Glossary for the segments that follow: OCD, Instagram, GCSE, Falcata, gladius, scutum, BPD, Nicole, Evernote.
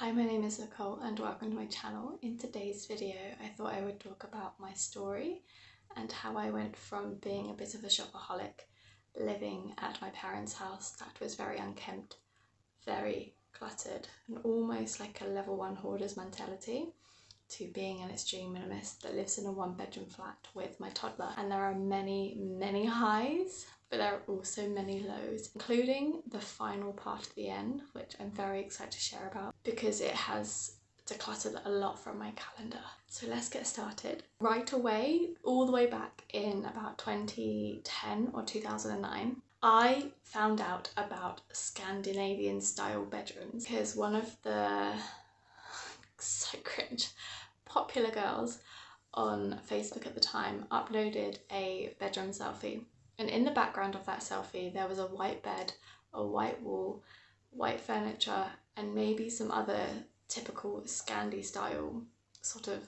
Hi, my name is Nicole and welcome to my channel. In today's video I thought I would talk about my story and how I went from being a bit of a shopaholic, living at my parents' house that was very unkempt, very cluttered and almost like a level 1 hoarder's mentality, to being an extreme minimalist that lives in a 1-bedroom flat with my toddler. And there are many highs, but there are also many lows, including the final part at the end, which I'm very excited to share about because it has decluttered a lot from my calendar. So let's get started. Right away, all the way back in about 2010 or 2009, I found out about Scandinavian style bedrooms because one of the so cringe popular girls on Facebook at the time uploaded a bedroom selfie. And in the background of that selfie, there was a white bed, a white wall, white furniture, and maybe some other typical Scandi style, sort of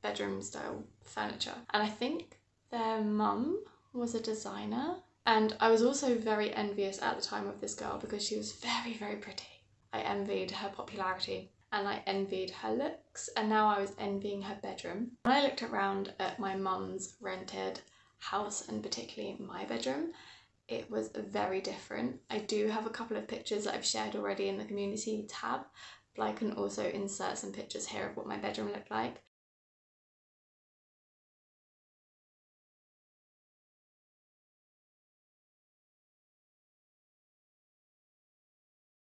bedroom style furniture. And I think their mum was a designer. And I was also very envious at the time of this girl because she was very pretty. I envied her popularity and I envied her looks, and now I was envying her bedroom. When I looked around at my mum's rented house and particularly my bedroom, it was very different. I do have a couple of pictures that I've shared already in the community tab, but I can also insert some pictures here of what my bedroom looked like.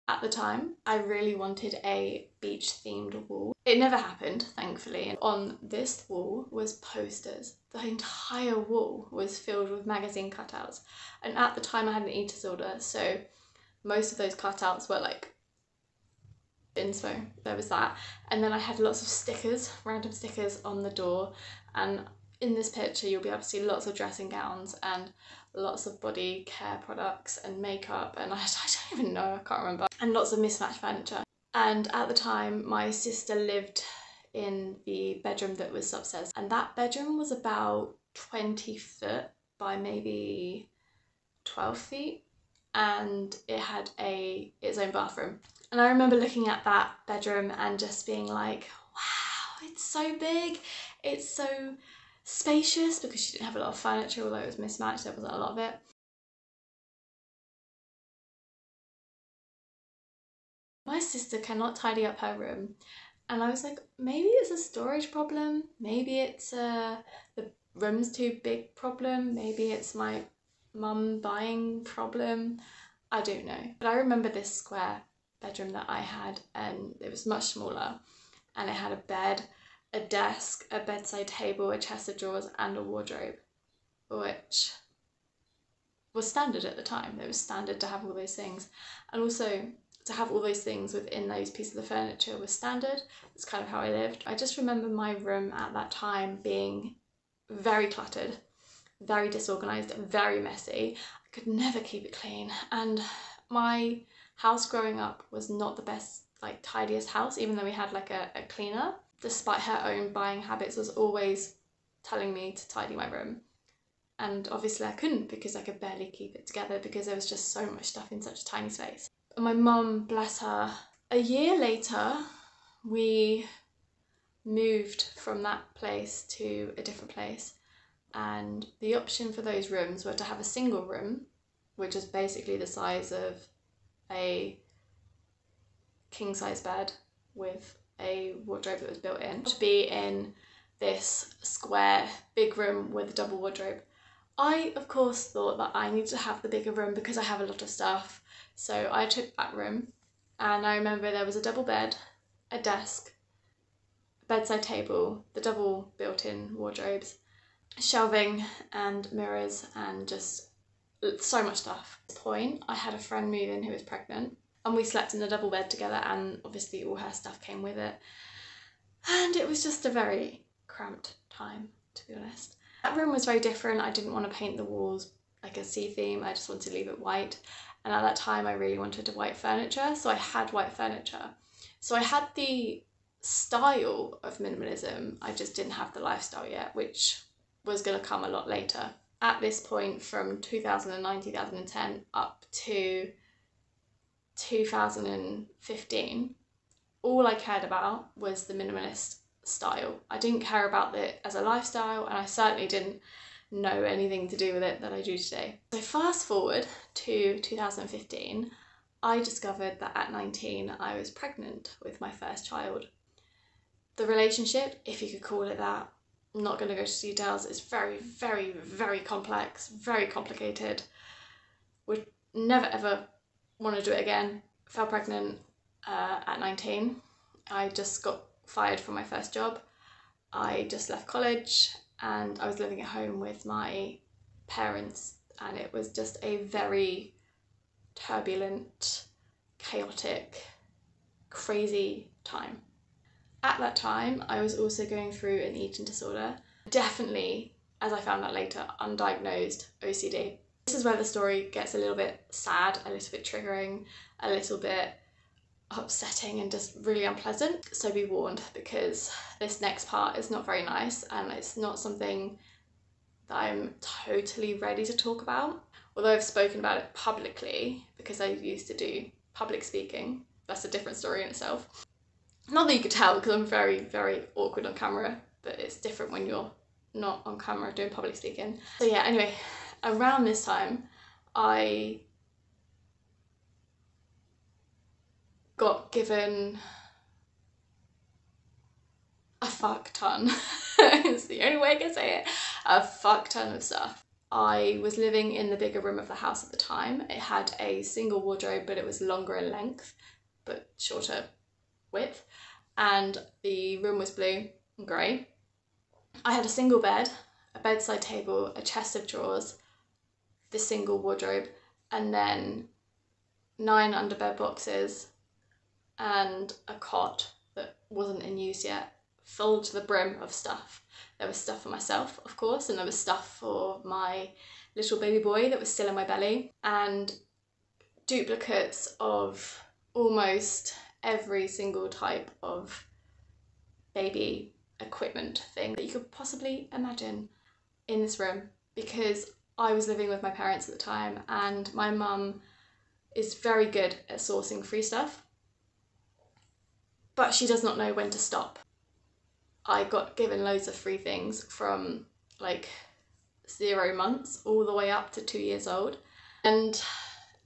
At the time, I really wanted a beach-themed wall. It never happened, thankfully. And on this wall was posters. The entire wall was filled with magazine cutouts. And at the time, I had an eating disorder, so most of those cutouts were like inspo. There was that. And then I had lots of stickers, random stickers on the door. And in this picture, you'll be able to see lots of dressing gowns and lots of body care products and makeup, and I don't even know, I can't remember, and lots of mismatched furniture. And at the time, my sister lived in the bedroom that was upstairs, and that bedroom was about 20 foot by maybe 12 feet, and it had its own bathroom. And I remember looking at that bedroom and just being like, wow, it's so big, it's so spacious, because she didn't have a lot of furniture. Although it was mismatched, there wasn't a lot of it. My sister cannot tidy up her room, and I was like, maybe it's a storage problem, maybe it's the room's too big problem, maybe it's my mum buying problem, I don't know. But I remember this square bedroom that I had, and it was much smaller, and it had a bed, a desk, a bedside table, a chest of drawers and a wardrobe, which was standard at the time. It was standard to have all those things, and also to have all those things within those pieces of furniture was standard. That's kind of how I lived. I just remember my room at that time being very cluttered, very disorganised, very messy. I could never keep it clean, and my house growing up was not the best, like, tidiest house, even though we had like a cleaner. Despite her own buying habits, was always telling me to tidy my room. And obviously I couldn't, because I could barely keep it together because there was just so much stuff in such a tiny space. And my mum, bless her, a year later, we moved from that place to a different place. And the option for those rooms were to have a single room, which was basically the size of a king-size bed with a wardrobe that was built in, to be in this square big room with a double wardrobe. I of course thought that I needed to have the bigger room because I have a lot of stuff, so I took that room. And I remember there was a double bed, a desk, a bedside table, the double built-in wardrobes, shelving and mirrors, and just so much stuff. At this point, I had a friend move in who was pregnant, and we slept in the double bed together, and obviously all her stuff came with it. And it was just a very cramped time, to be honest. That room was very different. I didn't want to paint the walls like a sea theme. I just wanted to leave it white. And at that time I really wanted white furniture, so I had white furniture. So I had the style of minimalism, I just didn't have the lifestyle yet, which was going to come a lot later. At this point, from 2009, 2010 up to 2015, all I cared about was the minimalist style. I didn't care about it as a lifestyle, and I certainly didn't know anything to do with it that I do today. So fast forward to 2015, I discovered that at 19 I was pregnant with my first child. The relationship, if you could call it that, I'm not going to go into details, it's very, very, very complex, very complicated. Would never ever want to do it again. Fell pregnant at 19. I just got fired from my first job. I just left college and I was living at home with my parents, and it was just a very turbulent, chaotic, crazy time. At that time, I was also going through an eating disorder, definitely, as I found out later, undiagnosed OCD. This is where the story gets a little bit sad, a little bit triggering, a little bit upsetting and just really unpleasant. So be warned, because this next part is not very nice and it's not something that I'm totally ready to talk about. Although I've spoken about it publicly, because I used to do public speaking, that's a different story in itself. Not that you could tell, because I'm very, very awkward on camera, but it's different when you're not on camera doing public speaking. So yeah, anyway, around this time, I got given a fuck ton. It's the only way I can say it. A fuck ton of stuff. I was living in the bigger room of the house at the time. It had a single wardrobe, but it was longer in length, but shorter width, and the room was blue and grey. I had a single bed, a bedside table, a chest of drawers, the single wardrobe, and then 9 underbed boxes and a cot that wasn't in use yet, filled to the brim of stuff. There was stuff for myself, of course, and there was stuff for my little baby boy that was still in my belly, and duplicates of almost every single type of baby equipment thing that you could possibly imagine in this room, because I was living with my parents at the time and my mum is very good at sourcing free stuff, but she does not know when to stop. I got given loads of free things from like 0 months all the way up to 2 years old, and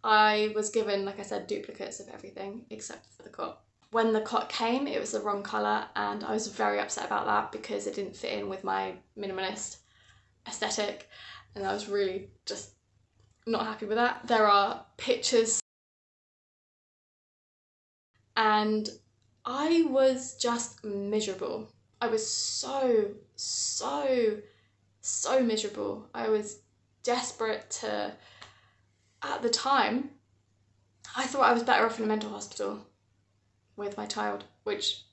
I was given, like I said, duplicates of everything except for the cot. When the cot came, it was the wrong colour, and I was very upset about that because it didn't fit in with my minimalist aesthetic, and I was really just not happy with that. There are pictures, and I was just miserable. I was so miserable. I was desperate to... At the time, I thought I was better off in a mental hospital with my child, which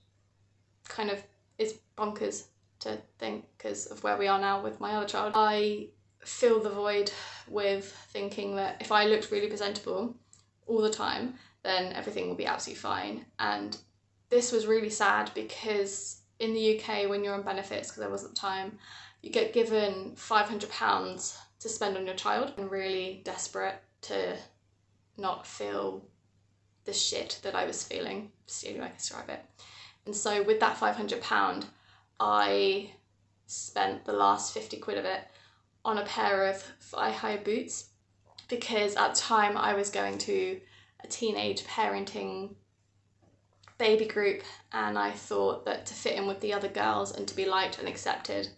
kind of is bonkers to think because of where we are now with my other child. I fill the void with thinking that if I looked really presentable all the time, then everything will be absolutely fine. And this was really sad because in the UK, when you're on benefits, because I wasn't at the time, you get given £500 to spend on your child. I'm really desperate to not feel the shit that I was feeling, just the only way I can describe it. And so with that £500, I spent the last 50 quid of it on a pair of thigh-high boots, because at the time I was going to a teenage parenting baby group, and I thought that to fit in with the other girls and to be liked and accepted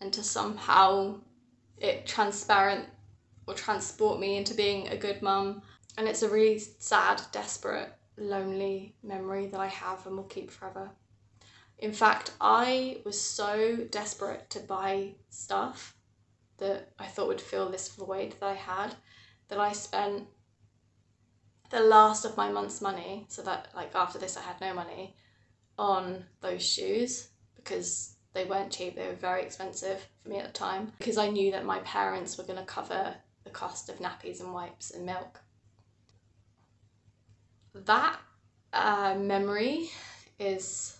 and to somehow it transparent or transport me into being a good mum. And it's a really sad, desperate, lonely memory that I have and will keep forever. In fact, I was so desperate to buy stuff that I thought would fill this void that I had, that I spent the last of my month's money, so that like after this I had no money, on those shoes, because they weren't cheap, they were very expensive for me at the time, because I knew that my parents were going to cover the cost of nappies and wipes and milk. That memory is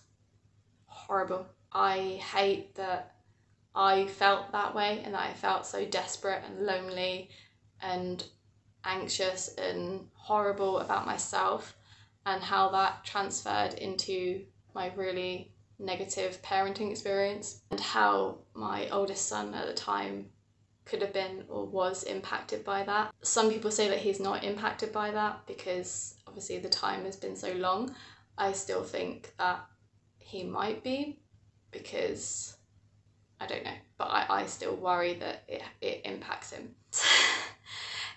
horrible. I hate that I felt that way and that I felt so desperate and lonely and anxious and horrible about myself and how that transferred into my really negative parenting experience, and how my oldest son at the time could have been or was impacted by that. Some people say that he's not impacted by that because obviously the time has been so long. I still think that he might be, because I don't know, but I still worry that it impacts him.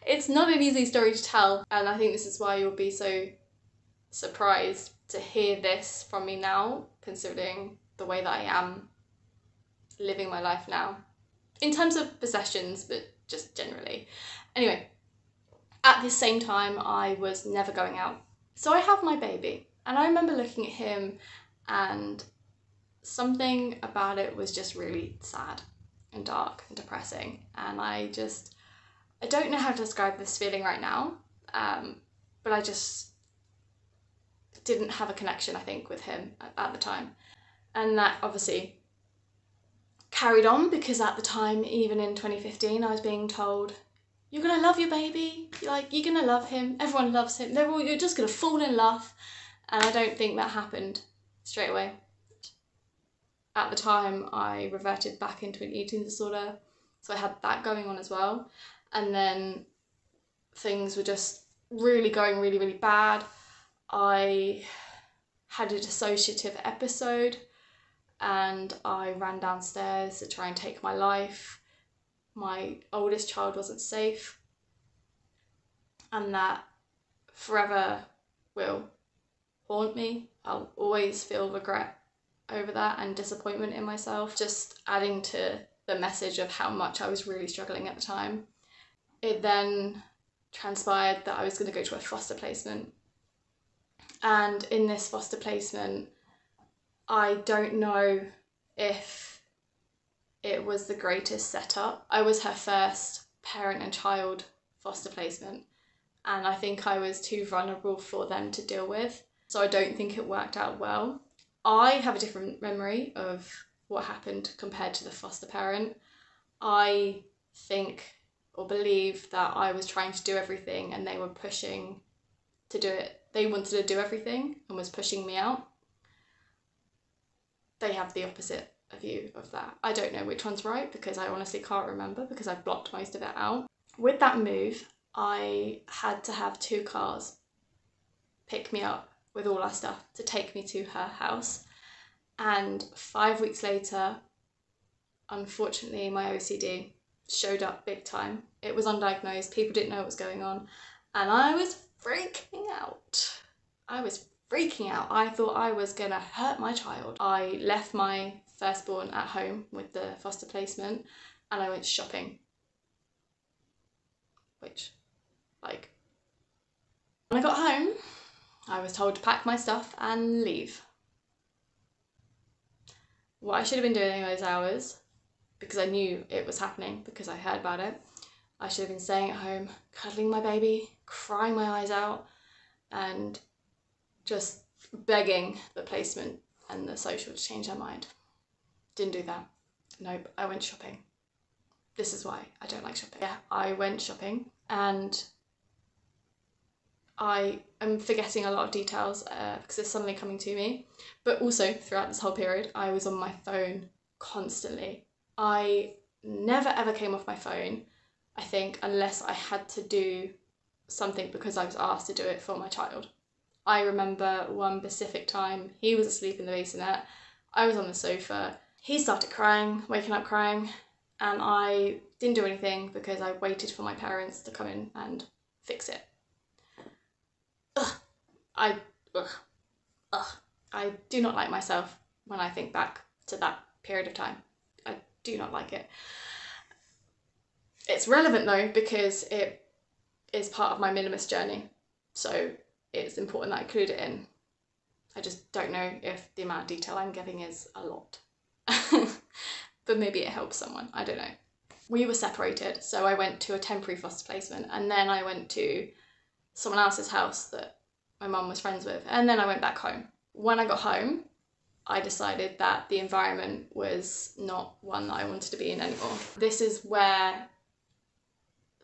It's not an easy story to tell, and I think this is why you'll be so surprised to hear this from me now, considering the way that I am living my life now. In terms of possessions, but just generally. Anyway, at the same time, I was never going out. So I have my baby, and I remember looking at him, and something about it was just really sad and dark and depressing. And I don't know how to describe this feeling right now, but I just didn't have a connection, I think, with him at the time. And that obviously carried on, because at the time, even in 2015, I was being told, you're gonna love your baby, like, you're gonna love him, everyone loves him, you're just gonna fall in love. And I don't think that happened straight away. At the time, I reverted back into an eating disorder, so I had that going on as well. And then things were just really going really, really bad. I had a dissociative episode, and I ran downstairs to try and take my life. My oldest child wasn't safe, and that forever will haunt me. I'll always feel regret over that and disappointment in myself, just adding to the message of how much I was really struggling at the time. It then transpired that I was going to go to a foster placement, and in this foster placement, I don't know if it was the greatest setup. I was her first parent and child foster placement, and I think I was too vulnerable for them to deal with, so I don't think it worked out well. I have a different memory of what happened compared to the foster parent. I think or believe that I was trying to do everything, and they were pushing to do it. They wanted to do everything and was pushing me out. They have the opposite view of that. I don't know which one's right, because I honestly can't remember, because I've blocked most of it out. With that move, I had to have two cars pick me up with all our stuff to take me to her house. And 5 weeks later, unfortunately, my OCD showed up big time. It was undiagnosed, people didn't know what was going on, and I was freaking out. I thought I was gonna hurt my child. I left my firstborn at home with the foster placement, and I went shopping. Which, like, when I got home, I was told to pack my stuff and leave. What I should have been doing in those hours, because I knew it was happening, because I heard about it, I should have been staying at home, cuddling my baby, crying my eyes out, and just begging the placement and the social to change their mind. Didn't do that. Nope, I went shopping. This is why I don't like shopping. Yeah, I went shopping, and I am forgetting a lot of details because it's suddenly coming to me. But also throughout this whole period, I was on my phone constantly. I never ever came off my phone, I think, unless I had to do something because I was asked to do it for my child. I remember one specific time, he was asleep in the bassinet, I was on the sofa, he started crying, waking up crying, and I didn't do anything because I waited for my parents to come in and fix it. I do not like myself when I think back to that period of time. I do not like it. It's relevant though, because it is part of my minimalist journey, so it's important that I include it in. I just don't know if the amount of detail I'm giving is a lot. But maybe it helps someone, I don't know. We were separated, so I went to a temporary foster placement, and then I went to someone else's house that my mum was friends with, and then I went back home. When I got home, I decided that the environment was not one that I wanted to be in anymore. This is where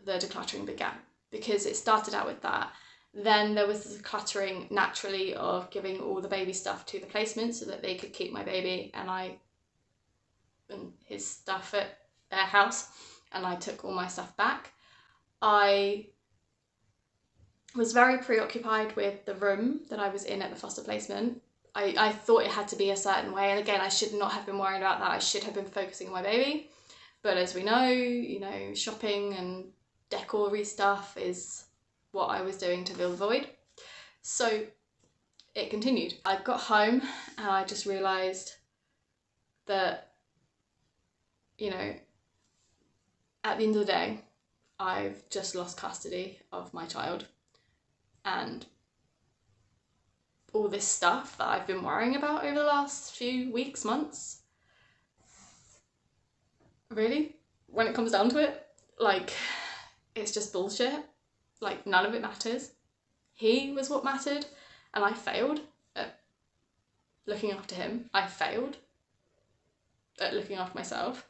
the decluttering began, because it started out with that. Then there was this cluttering naturally of giving all the baby stuff to the placement so that they could keep my baby and his stuff at their house, and I took all my stuff back. I was very preoccupied with the room that I was in at the foster placement. I thought it had to be a certain way, and again, I should not have been worrying about that. I should have been focusing on my baby, but as we know, shopping and decory stuff is what I was doing to fill the void. So it continued. I got home and I just realised that, at the end of the day, I've just lost custody of my child, and all this stuff that I've been worrying about over the last few weeks, months, really, when it comes down to it, it's just bullshit. None of it matters. He was what mattered, and I failed at looking after him. I failed at looking after myself,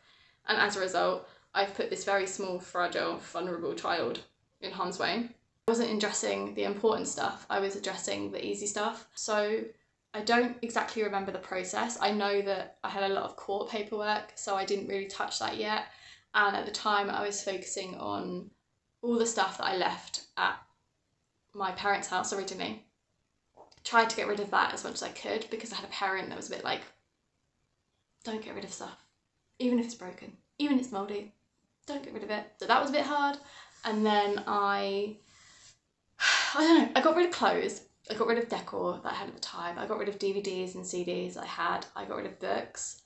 and as a result, I've put this very small, fragile, vulnerable child in harm's way. I wasn't addressing the important stuff, I was addressing the easy stuff. So I don't exactly remember the process. I know that I had a lot of court paperwork, so I didn't really touch that yet. And at the time, I was focusing on all the stuff that I left at my parents' house originally. Tried to get rid of that as much as I could, because I had a parent that was a bit like, don't get rid of stuff, even if it's broken, even if it's mouldy, don't get rid of it. So that was a bit hard. And then I don't know, I got rid of clothes, I got rid of decor that I had at the time, I got rid of DVDs and CDs I had, I got rid of books.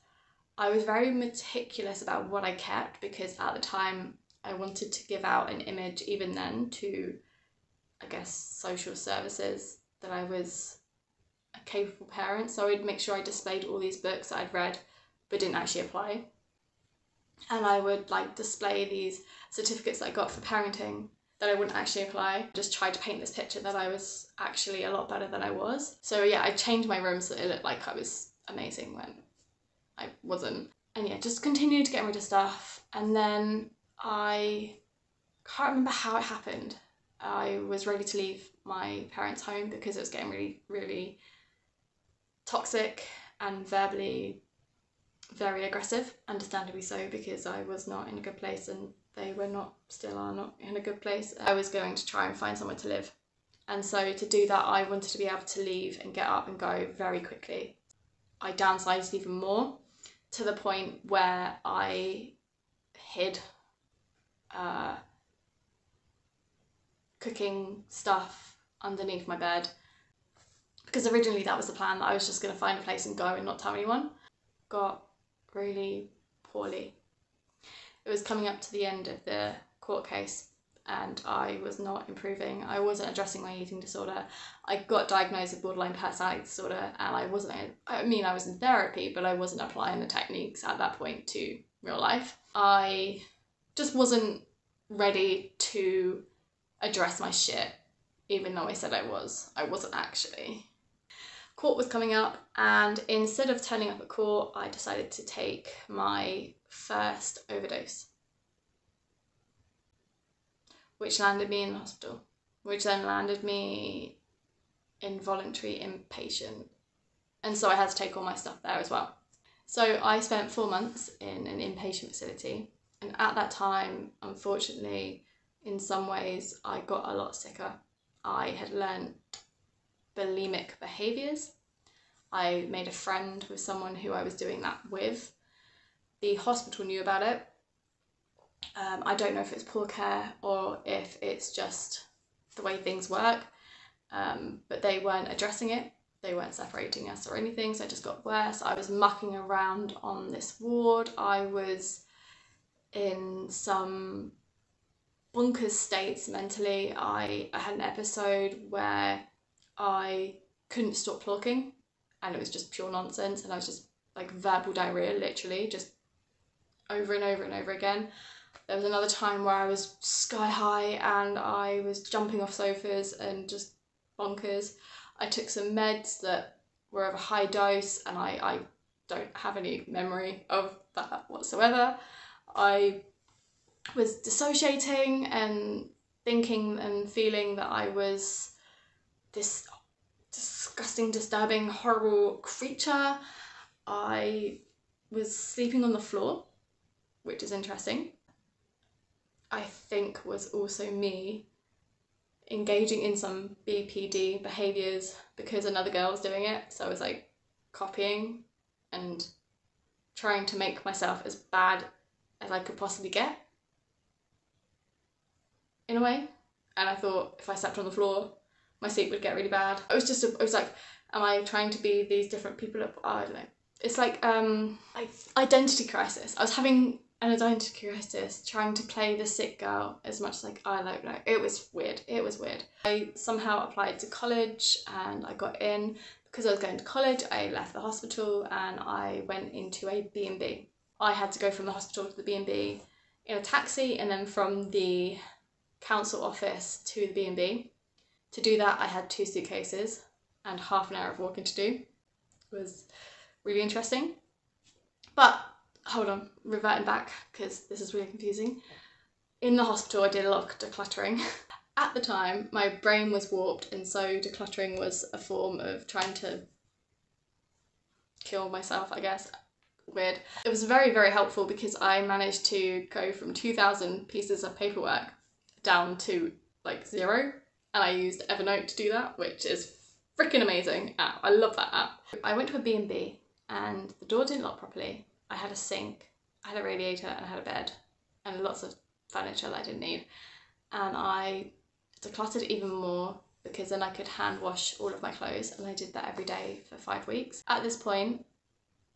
I was very meticulous about what I kept, because at the time, I wanted to give out an image, even then, to, I guess, social services, that I was a capable parent. So I'd make sure I displayed all these books that I'd read but didn't actually apply, and I would display these certificates that I got for parenting that I wouldn't actually apply. Just tried to paint this picture that I was actually a lot better than I was. So yeah, I changed my room so that it looked like I was amazing when I wasn't. And yeah, just continued to get rid of stuff, and then I can't remember how it happened. I was ready to leave my parents' home because it was getting really, really toxic and verbally very aggressive, understandably so, because I was not in a good place and they were not, still are not in a good place. I was going to try and find somewhere to live, and so to do that I wanted to be able to leave and get up and go very quickly. I downsized even more, to the point where I hid cooking stuff underneath my bed, because originally that was the plan, that I was just going to find a place and go and not tell anyone. Got really poorly. It was coming up to the end of the court case and I was not improving. I wasn't addressing my eating disorder. I got diagnosed with borderline personality disorder, and I was in therapy, but I wasn't applying the techniques at that point to real life. I just wasn't ready to address my shit, even though I said I was. I wasn't actually. Court was coming up, and instead of turning up at court, I decided to take my first overdose, which landed me in the hospital, which then landed me involuntary inpatient, and so I had to take all my stuff there as well. So I spent 4 months in an inpatient facility, and at that time, unfortunately, in some ways, I got a lot sicker. I had learnt bulimic behaviours. I made a friend with someone who I was doing that with. The hospital knew about it. I don't know if it's poor care or if it's just the way things work, but they weren't addressing it. They weren't separating us or anything, so it just got worse. I was mucking around on this ward. I was in some bonkers states mentally. I had an episode where I couldn't stop talking, and it was just pure nonsense, and I was just verbal diarrhea, literally, just over and over and over again. There was another time where I was sky high and I was jumping off sofas and just bonkers. I took some meds that were of a high dose, and I don't have any memory of that whatsoever. I was dissociating and thinking and feeling that I was this disgusting, disturbing, horrible creature. I was sleeping on the floor, which is interesting. I think was also me engaging in some BPD behaviours because another girl's doing it. So I was like copying and trying to make myself as bad as I could possibly get, in a way. And I thought if I slept on the floor, my sleep would get really bad. It was just, it was like, am I trying to be these different people? I don't know. It's like identity crisis. I was having an identity crisis, trying to play the sick girl as much as like, I don't know. It was weird. It was weird. I somehow applied to college and I got in. Because I was going to college, I left the hospital and I went into a B&B. I had to go from the hospital to the B&B in a taxi, and then from the council office to the B&B. To do that, I had 2 suitcases and half an hour of walking to do. It was really interesting. But hold on, reverting back, because this is really confusing. In the hospital, I did a lot of decluttering. At the time, my brain was warped, and so decluttering was a form of trying to kill myself, I guess. Weird. It was very, very helpful because I managed to go from 2,000 pieces of paperwork down to like 0. And I used Evernote to do that, which is freaking amazing. I love that app. I went to a B&B and the door didn't lock properly. I had a sink, I had a radiator, and I had a bed and lots of furniture that I didn't need. And I decluttered even more because then I could hand wash all of my clothes, and I did that every day for 5 weeks. At this point,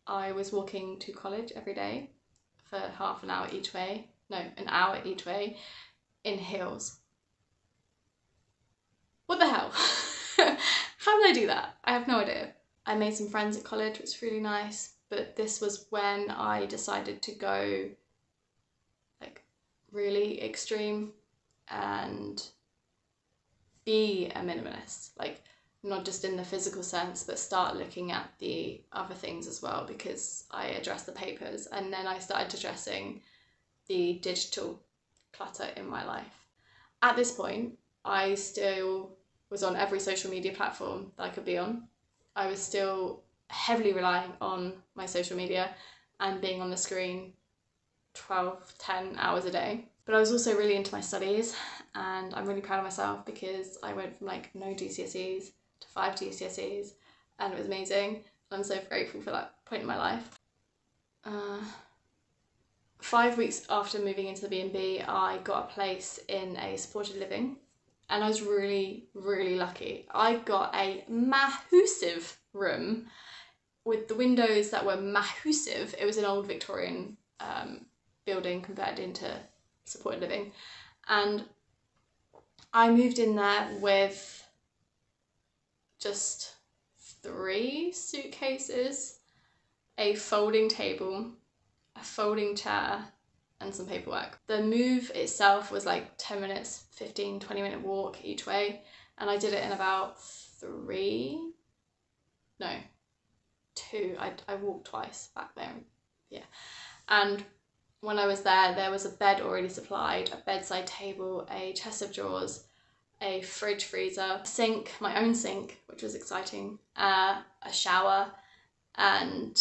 I was walking to college every day for half an hour each way, no, an hour each way, in heels. What the hell? How did I do that? I have no idea. I made some friends at college, which was really nice, but this was when I decided to go like really extreme and be a minimalist, like not just in the physical sense, but start looking at the other things as well, because I addressed the papers and then I started addressing the digital clutter in my life. At this point, I still was on every social media platform that I could be on. I was still heavily relying on my social media and being on the screen 10 hours a day. But I was also really into my studies, and I'm really proud of myself because I went from like no GCSEs to 5 GCSEs, and it was amazing. I'm so grateful for that point in my life. 5 weeks after moving into the B&B, I got a place in a supported living, and I was really, really lucky. I got a massive room with the windows that were massive. It was an old Victorian building converted into supported living, and I moved in there with just 3 suitcases, a folding table, a folding chair, and some paperwork. The move itself was like 10 minutes, 15, 20-minute walk each way, and I did it in about 2. I walked twice back there, yeah. And when I was there, there was a bed already supplied, a bedside table, a chest of drawers, a fridge, freezer, a sink, my own sink, which was exciting, a shower, and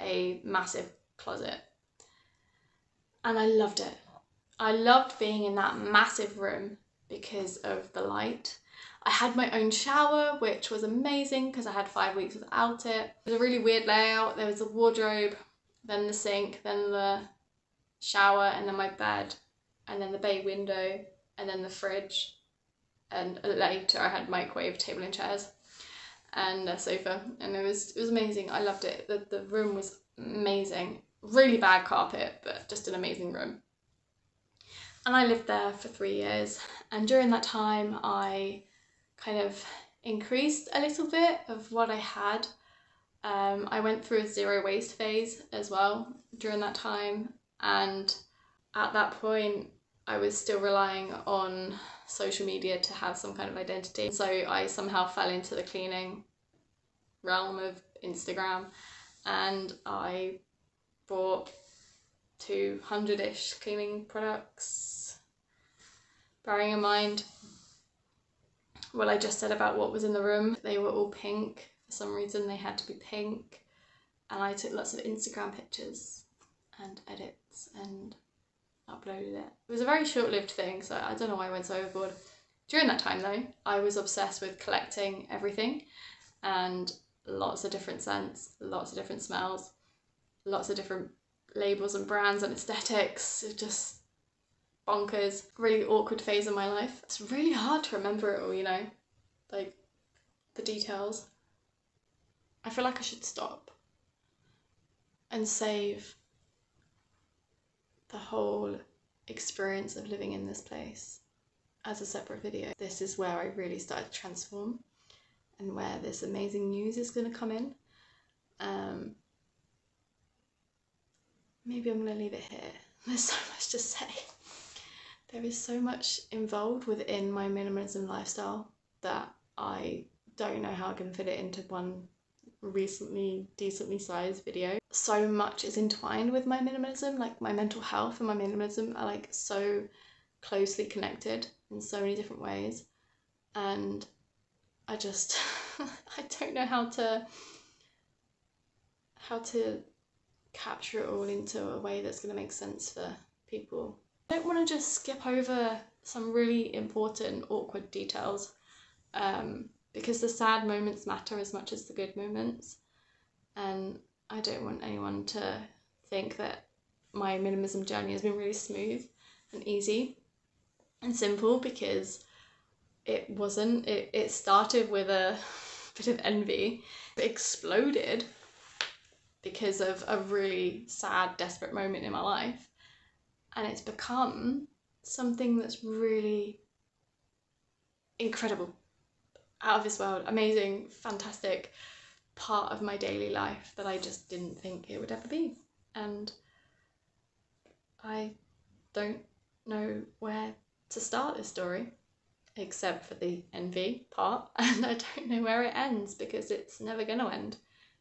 a massive closet. And I loved it. I loved being in that massive room because of the light. I had my own shower, which was amazing because I had 5 weeks without it. It was a really weird layout. There was a wardrobe, then the sink, then the shower, and then my bed, and then the bay window, and then the fridge, and later I had microwave, table and chairs, and a sofa, and it was amazing. I loved it. The room was amazing. Really bad carpet, but just an amazing room. And I lived there for 3 years, and during that time I kind of increased a little bit of what I had. I went through a zero waste phase as well during that time. And at that point, I was still relying on social media to have some kind of identity. So I somehow fell into the cleaning realm of Instagram, and I bought 200-ish cleaning products, bearing in mind what I just said about what was in the room. They were all pink. For some reason they had to be pink, and I took lots of Instagram pictures and edits and uploaded it. It was a very short-lived thing, so I don't know why I went so overboard. During that time though, I was obsessed with collecting everything, and lots of different scents, lots of different smells, lots of different labels and brands and aesthetics. It just bonkers, really awkward phase of my life. It's really hard to remember it all, you know, like the details. I feel like I should stop and save the whole experience of living in this place as a separate video. This is where I really started to transform and where this amazing news is going to come in. Maybe I'm going to leave it here. There's so much to say. There is so much involved within my minimalism lifestyle that I don't know how I can fit it into one recently decently sized video. So much is entwined with my minimalism, like my mental health and my minimalism are like so closely connected in so many different ways, and I just I don't know how to capture it all into a way that's going to make sense for people. I don't want to just skip over some really important awkward details because the sad moments matter as much as the good moments, and I don't want anyone to think that my minimalism journey has been really smooth and easy and simple, because it wasn't. It started with a bit of envy. It exploded because of a really sad, desperate moment in my life, and it's become something that's really incredible, out of this world, amazing, fantastic part of my daily life that I just didn't think it would ever be. And I don't know where to start this story except for the envy part, and I don't know where it ends because it's never going to end.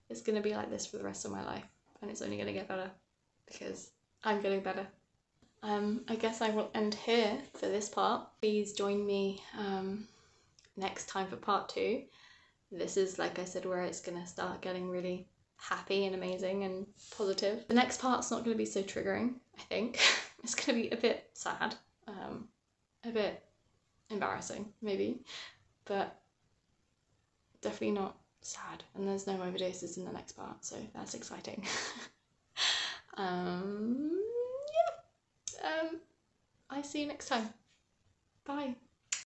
It's going to be like this for the rest of my life, and it's only going to get better because I'm getting better. I guess I will end here for this part. Please join me next time for part 2. This is, like I said, where it's going to start getting really happy and amazing and positive. The next part's not going to be so triggering, I think. It's going to be a bit sad, a bit embarrassing maybe, but definitely not sad, and there's no overdoses in the next part, so that's exciting. I see you next time. Bye.